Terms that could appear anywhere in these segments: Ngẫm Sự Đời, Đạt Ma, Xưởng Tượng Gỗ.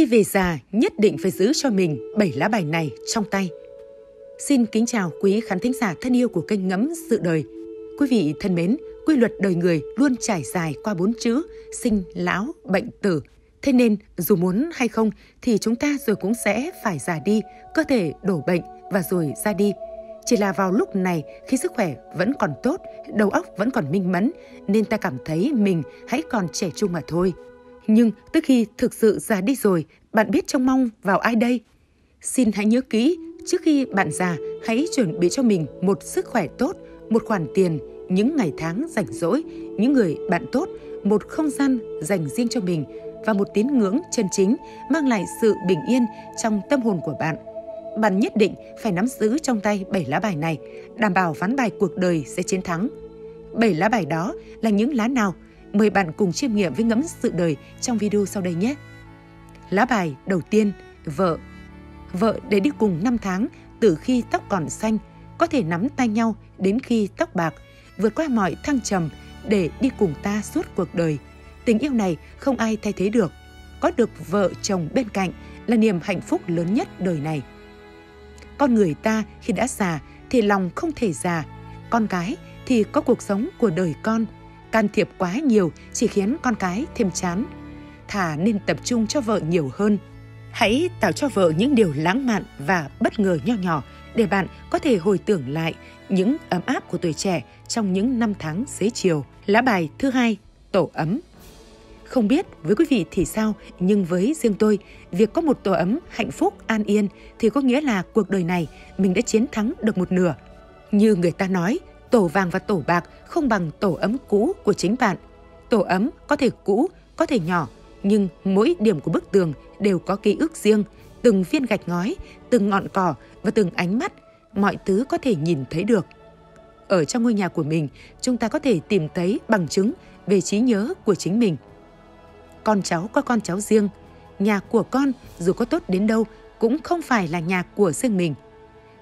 Khi về già, nhất định phải giữ cho mình 7 lá bài này trong tay. Xin kính chào quý khán thính giả thân yêu của kênh Ngẫm Sự Đời. Quý vị thân mến, quy luật đời người luôn trải dài qua 4 chữ sinh, lão, bệnh, tử. Thế nên, dù muốn hay không thì chúng ta rồi cũng sẽ phải già đi, cơ thể đổ bệnh và rồi ra đi. Chỉ là vào lúc này, khi sức khỏe vẫn còn tốt, đầu óc vẫn còn minh mẫn, nên ta cảm thấy mình hãy còn trẻ trung mà thôi. Nhưng tới khi thực sự già đi rồi, bạn biết trông mong vào ai đây? Xin hãy nhớ kỹ, trước khi bạn già, hãy chuẩn bị cho mình một sức khỏe tốt, một khoản tiền, những ngày tháng rảnh rỗi, những người bạn tốt, một không gian dành riêng cho mình và một tín ngưỡng chân chính mang lại sự bình yên trong tâm hồn của bạn. Bạn nhất định phải nắm giữ trong tay 7 lá bài này, đảm bảo ván bài cuộc đời sẽ chiến thắng. 7 lá bài đó là những lá nào? Mời bạn cùng chiêm nghiệm với Ngẫm Sự Đời trong video sau đây nhé. Lá bài đầu tiên, vợ. Vợ để đi cùng 5 tháng từ khi tóc còn xanh, có thể nắm tay nhau đến khi tóc bạc, vượt qua mọi thăng trầm để đi cùng ta suốt cuộc đời. Tình yêu này không ai thay thế được. Có được vợ chồng bên cạnh là niềm hạnh phúc lớn nhất đời này. Con người ta khi đã già thì lòng không thể già, con cái thì có cuộc sống của đời con. Can thiệp quá nhiều chỉ khiến con cái thêm chán. Thà nên tập trung cho vợ nhiều hơn. Hãy tạo cho vợ những điều lãng mạn và bất ngờ nho nhỏ để bạn có thể hồi tưởng lại những ấm áp của tuổi trẻ trong những năm tháng xế chiều. Lá bài thứ hai, tổ ấm. Không biết với quý vị thì sao, nhưng với riêng tôi, việc có một tổ ấm hạnh phúc, an yên thì có nghĩa là cuộc đời này mình đã chiến thắng được một nửa. Như người ta nói, tổ vàng và tổ bạc không bằng tổ ấm cũ của chính bạn. Tổ ấm có thể cũ, có thể nhỏ, nhưng mỗi điểm của bức tường đều có ký ức riêng, từng viên gạch ngói, từng ngọn cỏ và từng ánh mắt, mọi thứ có thể nhìn thấy được. Ở trong ngôi nhà của mình, chúng ta có thể tìm thấy bằng chứng về trí nhớ của chính mình. Con cháu có con cháu riêng, nhà của con dù có tốt đến đâu cũng không phải là nhà của riêng mình.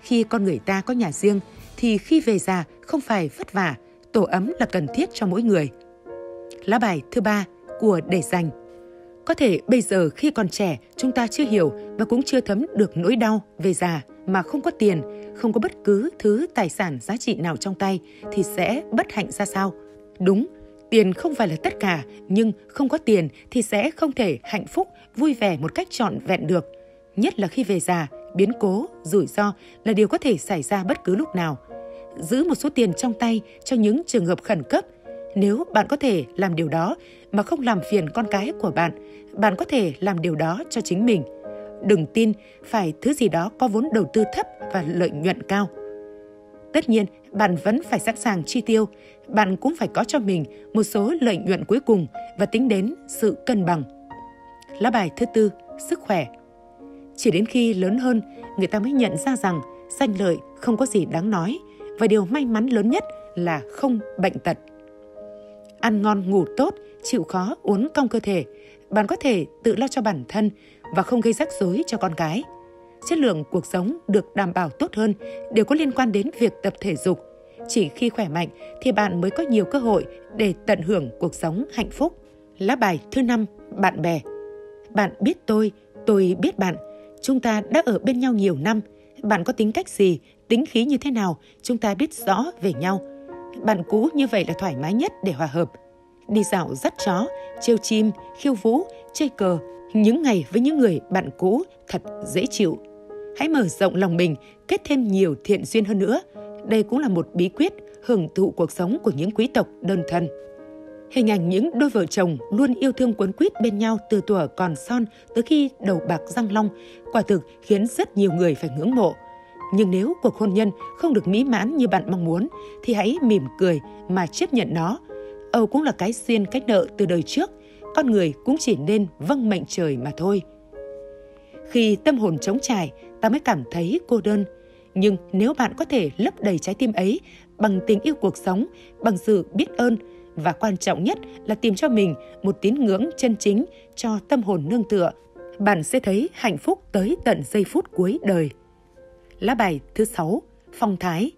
Khi con người ta có nhà riêng, thì khi về già không phải vất vả, tổ ấm là cần thiết cho mỗi người. Lá bài thứ ba, của để dành. Có thể bây giờ khi còn trẻ chúng ta chưa hiểu và cũng chưa thấm được nỗi đau về già mà không có tiền, không có bất cứ thứ tài sản giá trị nào trong tay thì sẽ bất hạnh ra sao. Đúng, tiền không phải là tất cả, nhưng không có tiền thì sẽ không thể hạnh phúc, vui vẻ một cách trọn vẹn được. Nhất là khi về già, biến cố, rủi ro là điều có thể xảy ra bất cứ lúc nào. Giữ một số tiền trong tay cho những trường hợp khẩn cấp. Nếu bạn có thể làm điều đó mà không làm phiền con cái của bạn, bạn có thể làm điều đó cho chính mình. Đừng tin phải thứ gì đó có vốn đầu tư thấp và lợi nhuận cao. Tất nhiên, bạn vẫn phải sẵn sàng chi tiêu. Bạn cũng phải có cho mình một số lợi nhuận cuối cùng và tính đến sự cân bằng. Lá bài thứ tư, sức khỏe. Chỉ đến khi lớn hơn, người ta mới nhận ra rằng danh lợi không có gì đáng nói và điều may mắn lớn nhất là không bệnh tật. Ăn ngon, ngủ tốt, chịu khó, uốn cong cơ thể, bạn có thể tự lo cho bản thân và không gây rắc rối cho con cái. Chất lượng cuộc sống được đảm bảo tốt hơn đều có liên quan đến việc tập thể dục. Chỉ khi khỏe mạnh thì bạn mới có nhiều cơ hội để tận hưởng cuộc sống hạnh phúc. Lá bài thứ 5, bạn bè. Bạn biết tôi biết bạn. Chúng ta đã ở bên nhau nhiều năm. Bạn có tính cách gì, tính khí như thế nào, chúng ta biết rõ về nhau. Bạn cũ như vậy là thoải mái nhất để hòa hợp. Đi dạo dắt chó, trêu chim, khiêu vũ, chơi cờ. Những ngày với những người bạn cũ thật dễ chịu. Hãy mở rộng lòng mình, kết thêm nhiều thiện duyên hơn nữa. Đây cũng là một bí quyết hưởng thụ cuộc sống của những quý tộc đơn thân. Hình ảnh những đôi vợ chồng luôn yêu thương quấn quýt bên nhau từ thuở còn son tới khi đầu bạc răng long quả thực khiến rất nhiều người phải ngưỡng mộ. Nhưng nếu cuộc hôn nhân không được mỹ mãn như bạn mong muốn thì hãy mỉm cười mà chấp nhận nó. Âu cũng là cái duyên cái nợ từ đời trước, con người cũng chỉ nên vâng mệnh trời mà thôi. Khi tâm hồn trống trải, ta mới cảm thấy cô đơn. Nhưng nếu bạn có thể lấp đầy trái tim ấy bằng tình yêu cuộc sống, bằng sự biết ơn, và quan trọng nhất là tìm cho mình một tín ngưỡng chân chính cho tâm hồn nương tựa, bạn sẽ thấy hạnh phúc tới tận giây phút cuối đời. Lá bài thứ 6, phong thái.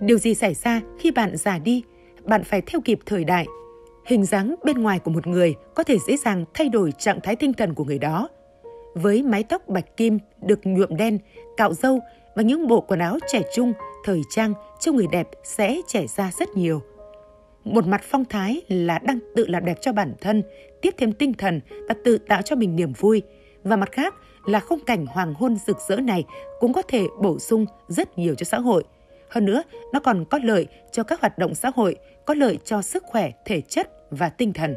Điều gì xảy ra khi bạn già đi? Bạn phải theo kịp thời đại. Hình dáng bên ngoài của một người có thể dễ dàng thay đổi trạng thái tinh thần của người đó. với mái tóc bạch kim được nhuộm đen, cạo râu và những bộ quần áo trẻ trung, thời trang cho người đẹp sẽ trẻ ra rất nhiều. Một mặt phong thái là đang tự làm đẹp cho bản thân, tiếp thêm tinh thần và tự tạo cho mình niềm vui. Và mặt khác là khung cảnh hoàng hôn rực rỡ này cũng có thể bổ sung rất nhiều cho xã hội. Hơn nữa, nó còn có lợi cho các hoạt động xã hội, có lợi cho sức khỏe, thể chất và tinh thần.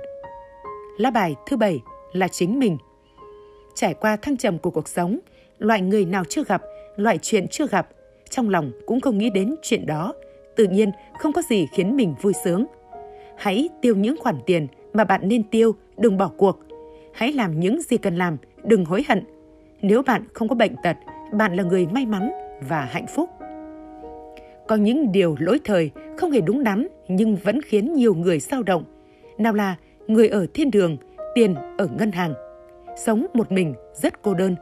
Lá bài thứ 7 là chính mình. Trải qua thăng trầm của cuộc sống, loại người nào chưa gặp, loại chuyện chưa gặp, trong lòng cũng không nghĩ đến chuyện đó. Tự nhiên, không có gì khiến mình vui sướng. Hãy tiêu những khoản tiền mà bạn nên tiêu, đừng bỏ cuộc. Hãy làm những gì cần làm, đừng hối hận. Nếu bạn không có bệnh tật, bạn là người may mắn và hạnh phúc. Có những điều lỗi thời, không hề đúng đắn nhưng vẫn khiến nhiều người dao động. Nào là người ở thiên đường, tiền ở ngân hàng. Sống một mình rất cô đơn.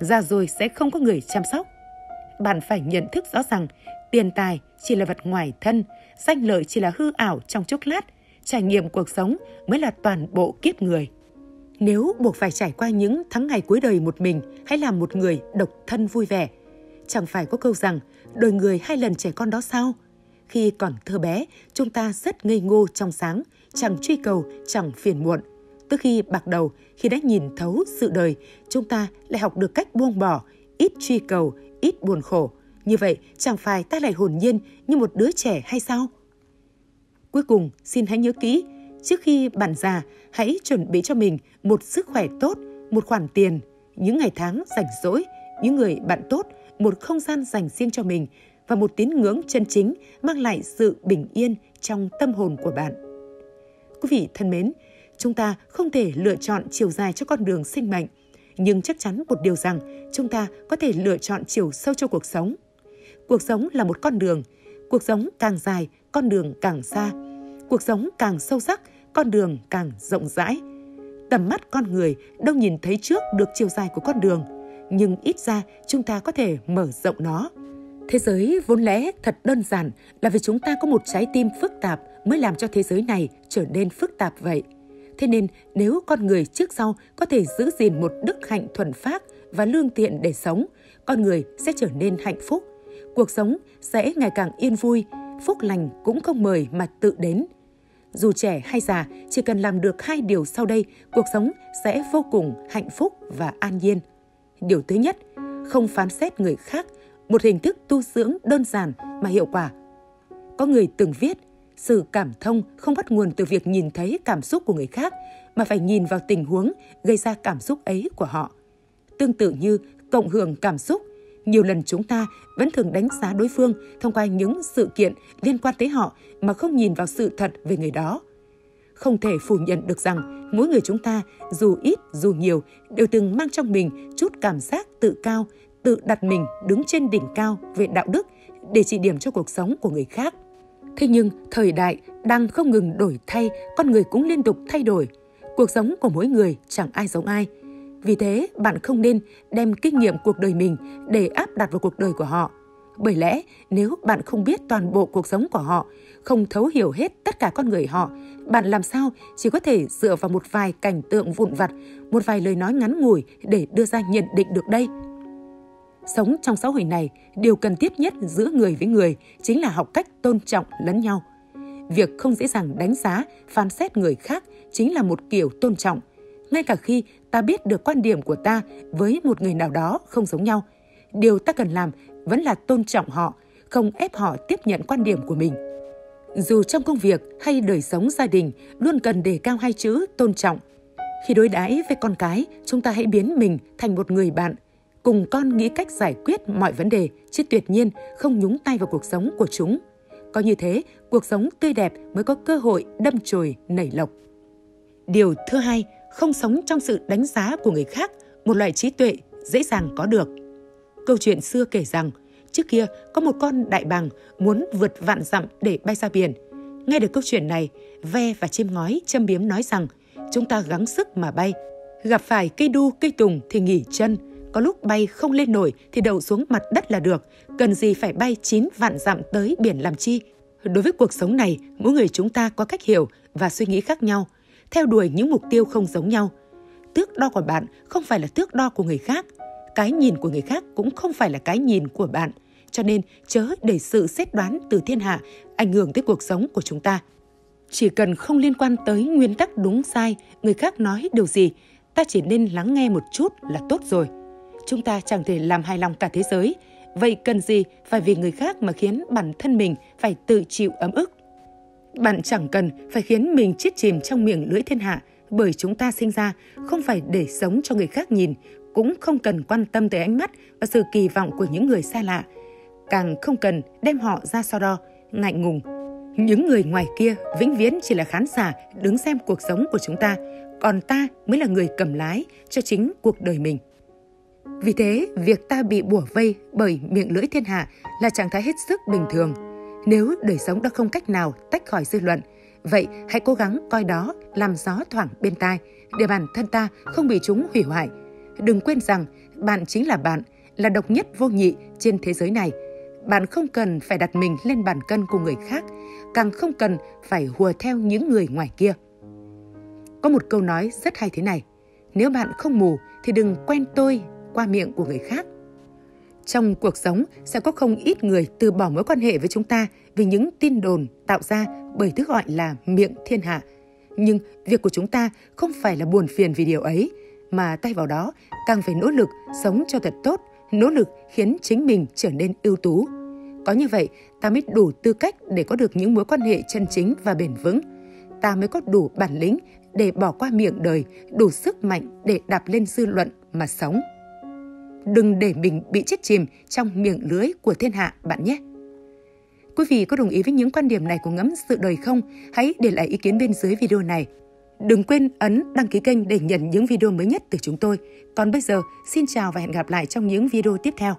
Già rồi sẽ không có người chăm sóc. Bạn phải nhận thức rõ rằng tiền tài chỉ là vật ngoài thân, danh lợi chỉ là hư ảo trong chốc lát, trải nghiệm cuộc sống mới là toàn bộ kiếp người. Nếu buộc phải trải qua những tháng ngày cuối đời một mình, hãy làm một người độc thân vui vẻ. Chẳng phải có câu rằng, đời người 2 lần trẻ con đó sao? Khi còn thơ bé, chúng ta rất ngây ngô trong sáng, chẳng truy cầu, chẳng phiền muộn. Từ khi bạc đầu, khi đã nhìn thấu sự đời, chúng ta lại học được cách buông bỏ, ít truy cầu, ít buồn khổ. Như vậy, chẳng phải ta lại hồn nhiên như một đứa trẻ hay sao? Cuối cùng, xin hãy nhớ kỹ, trước khi bạn già, hãy chuẩn bị cho mình một sức khỏe tốt, một khoản tiền, những ngày tháng rảnh rỗi, những người bạn tốt, một không gian dành riêng cho mình và một tín ngưỡng chân chính mang lại sự bình yên trong tâm hồn của bạn. Quý vị thân mến, chúng ta không thể lựa chọn chiều dài cho con đường sinh mệnh, nhưng chắc chắn một điều rằng chúng ta có thể lựa chọn chiều sâu cho cuộc sống. Cuộc sống là một con đường, cuộc sống càng dài, con đường càng xa. Cuộc sống càng sâu sắc, con đường càng rộng rãi. Tầm mắt con người đâu nhìn thấy trước được chiều dài của con đường, nhưng ít ra chúng ta có thể mở rộng nó. Thế giới vốn lẽ thật đơn giản là vì chúng ta có một trái tim phức tạp mới làm cho thế giới này trở nên phức tạp vậy. Thế nên nếu con người trước sau có thể giữ gìn một đức hạnh thuần phác và lương thiện để sống, con người sẽ trở nên hạnh phúc. Cuộc sống sẽ ngày càng yên vui, phúc lành cũng không mời mà tự đến. Dù trẻ hay già, chỉ cần làm được 2 điều sau đây, cuộc sống sẽ vô cùng hạnh phúc và an nhiên. Điều thứ nhất, không phán xét người khác, một hình thức tu dưỡng đơn giản mà hiệu quả. Có người từng viết, sự cảm thông không bắt nguồn từ việc nhìn thấy cảm xúc của người khác, mà phải nhìn vào tình huống gây ra cảm xúc ấy của họ. Tương tự như cộng hưởng cảm xúc, nhiều lần chúng ta vẫn thường đánh giá đối phương thông qua những sự kiện liên quan tới họ mà không nhìn vào sự thật về người đó. Không thể phủ nhận được rằng mỗi người chúng ta, dù ít dù nhiều, đều từng mang trong mình chút cảm giác tự cao, tự đặt mình đứng trên đỉnh cao về đạo đức để chỉ điểm cho cuộc sống của người khác. Thế nhưng thời đại đang không ngừng đổi thay, con người cũng liên tục thay đổi. Cuộc sống của mỗi người chẳng ai giống ai. Vì thế, bạn không nên đem kinh nghiệm cuộc đời mình để áp đặt vào cuộc đời của họ. Bởi lẽ, nếu bạn không biết toàn bộ cuộc sống của họ, không thấu hiểu hết tất cả con người họ, bạn làm sao chỉ có thể dựa vào một vài cảnh tượng vụn vặt, một vài lời nói ngắn ngủi để đưa ra nhận định được đây. Sống trong xã hội này, điều cần thiết nhất giữa người với người chính là học cách tôn trọng lẫn nhau. Việc không dễ dàng đánh giá, phán xét người khác chính là một kiểu tôn trọng. Ngay cả khi ta biết được quan điểm của ta với một người nào đó không giống nhau, điều ta cần làm vẫn là tôn trọng họ, không ép họ tiếp nhận quan điểm của mình. Dù trong công việc hay đời sống gia đình, luôn cần đề cao 2 chữ tôn trọng. Khi đối đãi với con cái, chúng ta hãy biến mình thành một người bạn, cùng con nghĩ cách giải quyết mọi vấn đề, chứ tuyệt nhiên không nhúng tay vào cuộc sống của chúng. Có như thế, cuộc sống tươi đẹp mới có cơ hội đâm chồi nảy lộc. Điều thứ hai, không sống trong sự đánh giá của người khác, một loại trí tuệ dễ dàng có được. Câu chuyện xưa kể rằng, trước kia có một con đại bàng muốn vượt vạn dặm để bay ra biển. Nghe được câu chuyện này, ve và chim ngói châm biếm nói rằng, chúng ta gắng sức mà bay. Gặp phải cây đu, cây tùng thì nghỉ chân. Có lúc bay không lên nổi thì đậu xuống mặt đất là được. Cần gì phải bay 9 vạn dặm tới biển làm chi? Đối với cuộc sống này, mỗi người chúng ta có cách hiểu và suy nghĩ khác nhau, theo đuổi những mục tiêu không giống nhau. Thước đo của bạn không phải là thước đo của người khác. Cái nhìn của người khác cũng không phải là cái nhìn của bạn. Cho nên chớ để sự xét đoán từ thiên hạ ảnh hưởng tới cuộc sống của chúng ta. Chỉ cần không liên quan tới nguyên tắc đúng sai, người khác nói điều gì, ta chỉ nên lắng nghe một chút là tốt rồi. Chúng ta chẳng thể làm hài lòng cả thế giới. Vậy cần gì phải vì người khác mà khiến bản thân mình phải tự chịu ấm ức? Bạn chẳng cần phải khiến mình chết chìm trong miệng lưỡi thiên hạ, bởi chúng ta sinh ra không phải để sống cho người khác nhìn, cũng không cần quan tâm tới ánh mắt và sự kỳ vọng của những người xa lạ. Càng không cần đem họ ra so đo, ngại ngùng. Những người ngoài kia vĩnh viễn chỉ là khán giả đứng xem cuộc sống của chúng ta, còn ta mới là người cầm lái cho chính cuộc đời mình. Vì thế, việc ta bị bủa vây bởi miệng lưỡi thiên hạ là trạng thái hết sức bình thường. Nếu đời sống đã không cách nào tách khỏi dư luận, vậy hãy cố gắng coi đó làm gió thoảng bên tai để bản thân ta không bị chúng hủy hoại. Đừng quên rằng bạn chính là bạn, là độc nhất vô nhị trên thế giới này. Bạn không cần phải đặt mình lên bàn cân của người khác, càng không cần phải hùa theo những người ngoài kia. Có một câu nói rất hay thế này: nếu bạn không mù thì đừng quen tôi qua miệng của người khác. Trong cuộc sống sẽ có không ít người từ bỏ mối quan hệ với chúng ta vì những tin đồn tạo ra bởi thứ gọi là miệng thiên hạ. Nhưng việc của chúng ta không phải là buồn phiền vì điều ấy, mà thay vào đó càng phải nỗ lực sống cho thật tốt, nỗ lực khiến chính mình trở nên ưu tú. Có như vậy, ta mới đủ tư cách để có được những mối quan hệ chân chính và bền vững. Ta mới có đủ bản lĩnh để bỏ qua miệng đời, đủ sức mạnh để đạp lên dư luận mà sống. Đừng để mình bị chết chìm trong miệng lưới của thiên hạ bạn nhé. Quý vị có đồng ý với những quan điểm này của Ngẫm Sự Đời không? Hãy để lại ý kiến bên dưới video này. Đừng quên ấn đăng ký kênh để nhận những video mới nhất từ chúng tôi. Còn bây giờ, xin chào và hẹn gặp lại trong những video tiếp theo.